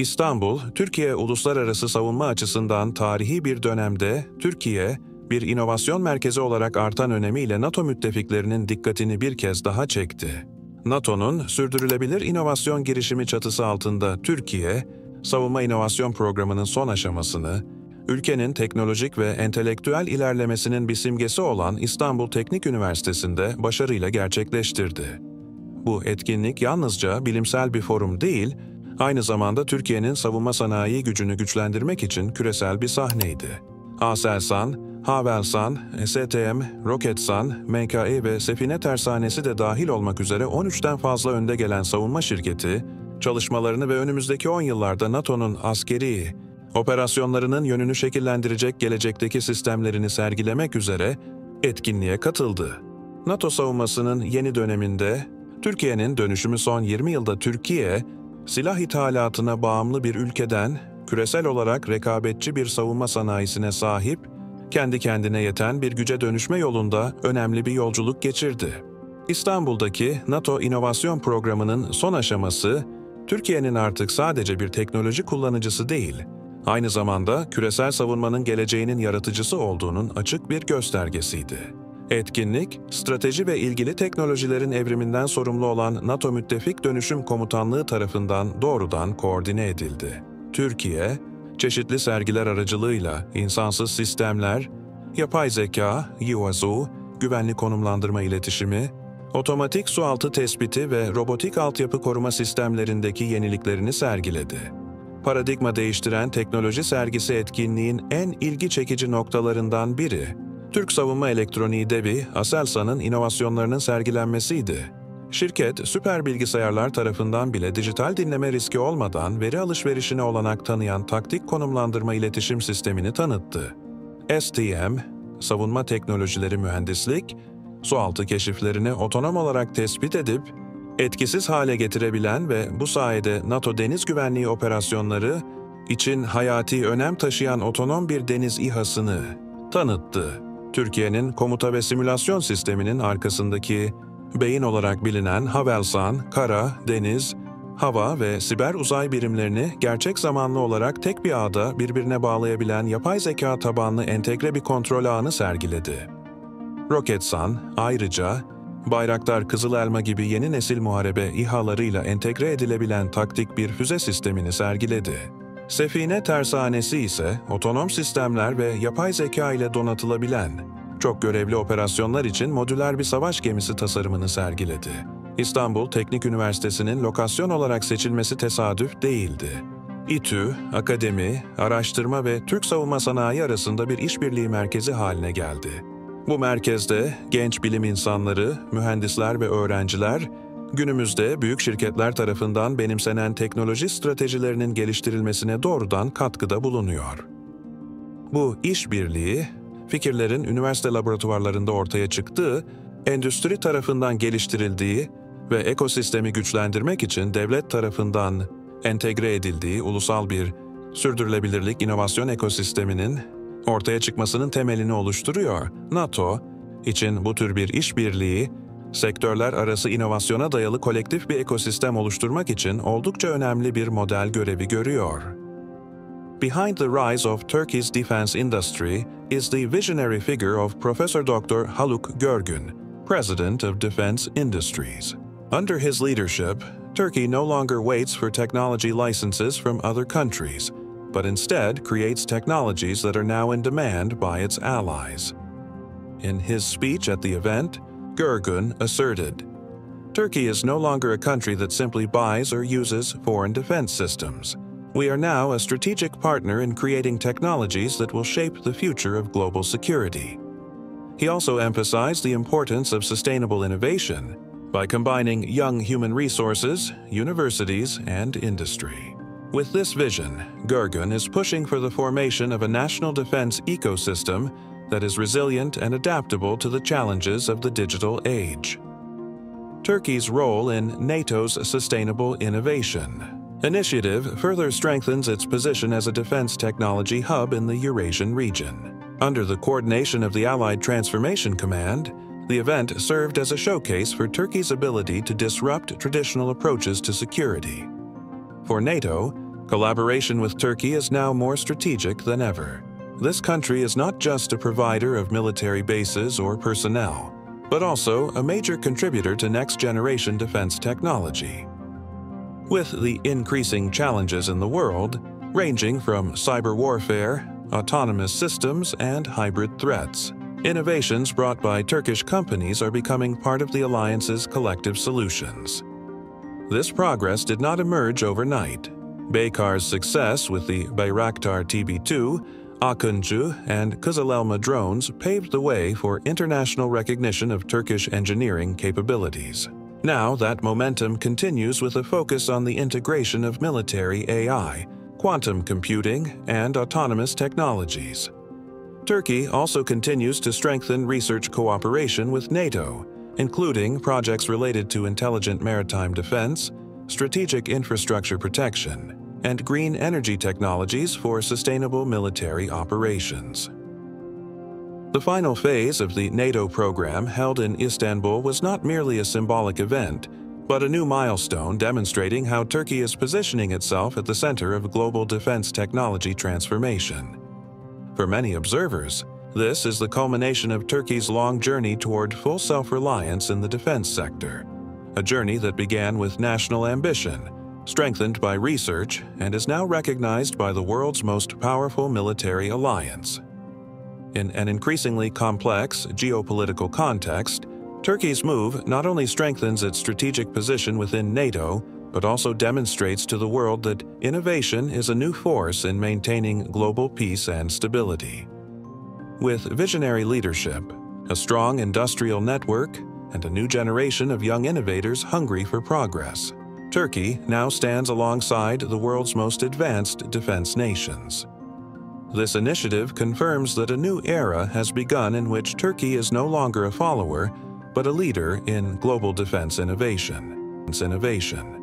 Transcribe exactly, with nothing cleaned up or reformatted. İstanbul, Türkiye uluslararası savunma açısından tarihi bir dönemde Türkiye, bir inovasyon merkezi olarak artan önemiyle NATO müttefiklerinin dikkatini bir kez daha çekti. NATO'nun sürdürülebilir inovasyon girişimi çatısı altında Türkiye, savunma inovasyon programının son aşamasını, ülkenin teknolojik ve entelektüel ilerlemesinin bir simgesi olan İstanbul Teknik Üniversitesi'nde başarıyla gerçekleştirdi. Bu etkinlik yalnızca bilimsel bir forum değil, aynı zamanda Türkiye'nin savunma sanayi gücünü güçlendirmek için küresel bir sahneydi. ASELSAN, HAVELSAN, S T M, ROKETSAN, M K E ve SEFİNE TERSANESİ de dahil olmak üzere on üçten fazla önde gelen savunma şirketi, çalışmalarını ve önümüzdeki on yıllarda NATO'nun askeri operasyonlarının yönünü şekillendirecek gelecekteki sistemlerini sergilemek üzere etkinliğe katıldı. NATO savunmasının yeni döneminde, Türkiye'nin dönüşümü son yirmi yılda Türkiye, silah ithalatına bağımlı bir ülkeden, küresel olarak rekabetçi bir savunma sanayisine sahip, kendi kendine yeten bir güce dönüşme yolunda önemli bir yolculuk geçirdi. İstanbul'daki NATO İnovasyon Programı'nın son aşaması, Türkiye'nin artık sadece bir teknoloji kullanıcısı değil, aynı zamanda küresel savunmanın geleceğinin yaratıcısı olduğunun açık bir göstergesiydi. Etkinlik, strateji ve ilgili teknolojilerin evriminden sorumlu olan NATO Müttefik Dönüşüm Komutanlığı tarafından doğrudan koordine edildi. Türkiye, çeşitli sergiler aracılığıyla insansız sistemler, yapay zeka, Y Z, güvenli konumlandırma iletişimi, otomatik sualtı tespiti ve robotik altyapı koruma sistemlerindeki yeniliklerini sergiledi. Paradigma değiştiren teknoloji sergisi etkinliğin en ilgi çekici noktalarından biri, Türk savunma elektroniği devi ASELSAN'ın inovasyonlarının sergilenmesiydi. Şirket, süper bilgisayarlar tarafından bile dijital dinleme riski olmadan veri alışverişine olanak tanıyan taktik konumlandırma iletişim sistemini tanıttı. S T M, savunma teknolojileri mühendislik, sualtı keşiflerini otonom olarak tespit edip, etkisiz hale getirebilen ve bu sayede NATO deniz güvenliği operasyonları için hayati önem taşıyan otonom bir deniz İHA'sını tanıttı. Türkiye'nin komuta ve simülasyon sisteminin arkasındaki beyin olarak bilinen HAVELSAN, kara, deniz, hava ve siber uzay birimlerini gerçek zamanlı olarak tek bir ağda birbirine bağlayabilen yapay zeka tabanlı entegre bir kontrol ağını sergiledi. ROKETSAN, ayrıca Bayraktar Kızıl Elma gibi yeni nesil muharebe İHA'larıyla entegre edilebilen taktik bir füze sistemini sergiledi. SEFİNE Tersanesi ise otonom sistemler ve yapay zeka ile donatılabilen, çok görevli operasyonlar için modüler bir savaş gemisi tasarımını sergiledi. İstanbul Teknik Üniversitesi'nin lokasyon olarak seçilmesi tesadüf değildi. İTÜ, akademi, araştırma ve Türk savunma sanayi arasında bir işbirliği merkezi haline geldi. Bu merkezde genç bilim insanları, mühendisler ve öğrenciler, günümüzde büyük şirketler tarafından benimsenen teknoloji stratejilerinin geliştirilmesine doğrudan katkıda bulunuyor. Bu işbirliği, fikirlerin üniversite laboratuvarlarında ortaya çıktığı, endüstri tarafından geliştirildiği ve ekosistemi güçlendirmek için devlet tarafından entegre edildiği ulusal bir sürdürülebilirlik inovasyon ekosisteminin ortaya çıkmasının temelini oluşturuyor. NATO için bu tür bir işbirliği, sektörler arası inovasyona dayalı kolektif bir ekosistem oluşturmak için oldukça önemli bir model görevi görüyor. Behind the rise of Turkey's defense industry is the visionary figure of Professor Doctor Haluk Görgün, President of Defense Industries. Under his leadership, Turkey no longer waits for technology licenses from other countries, but instead creates technologies that are now in demand by its allies. In his speech at the event, Görgün asserted, "Turkey is no longer a country that simply buys or uses foreign defense systems. We are now a strategic partner in creating technologies that will shape the future of global security." He also emphasized the importance of sustainable innovation by combining young human resources, universities, and industry. With this vision, Görgün is pushing for the formation of a national defense ecosystem that is resilient and adaptable to the challenges of the digital age. Turkey's role in NATO's Sustainable Innovation Initiative further strengthens its position as a defense technology hub in the Eurasian region. Under the coordination of the Allied Transformation Command, the event served as a showcase for Turkey's ability to disrupt traditional approaches to security. For NATO, Collaboration with Turkey is now more strategic than ever. This country is not just a provider of military bases or personnel, but also a major contributor to next-generation defense technology. With the increasing challenges in the world, ranging from cyber warfare, autonomous systems, and hybrid threats, innovations brought by Turkish companies are becoming part of the alliance's collective solutions. This progress did not emerge overnight. Baykar's success with the Bayraktar T B two, Akıncı, and Kızılelma drones paved the way for international recognition of Turkish engineering capabilities. Now that momentum continues with a focus on the integration of military A I, quantum computing, and autonomous technologies. Turkey also continues to strengthen research cooperation with NATO, including projects related to intelligent maritime defense, strategic infrastructure protection, and green energy technologies for sustainable military operations. The final phase of the NATO program held in Istanbul was not merely a symbolic event, but a new milestone demonstrating how Turkey is positioning itself at the center of global defense technology transformation. For many observers, this is the culmination of Turkey's long journey toward full self-reliance in the defense sector, a journey that began with national ambition, strengthened by research, and is now recognized by the world's most powerful military alliance. In an increasingly complex geopolitical context, Turkey's move not only strengthens its strategic position within NATO, but also demonstrates to the world that innovation is a new force in maintaining global peace and stability. With visionary leadership, a strong industrial network, and a new generation of young innovators hungry for progress, Turkey now stands alongside the world's most advanced defense nations. This initiative confirms that a new era has begun in which Turkey is no longer a follower, but a leader in global defense innovation. Innovation.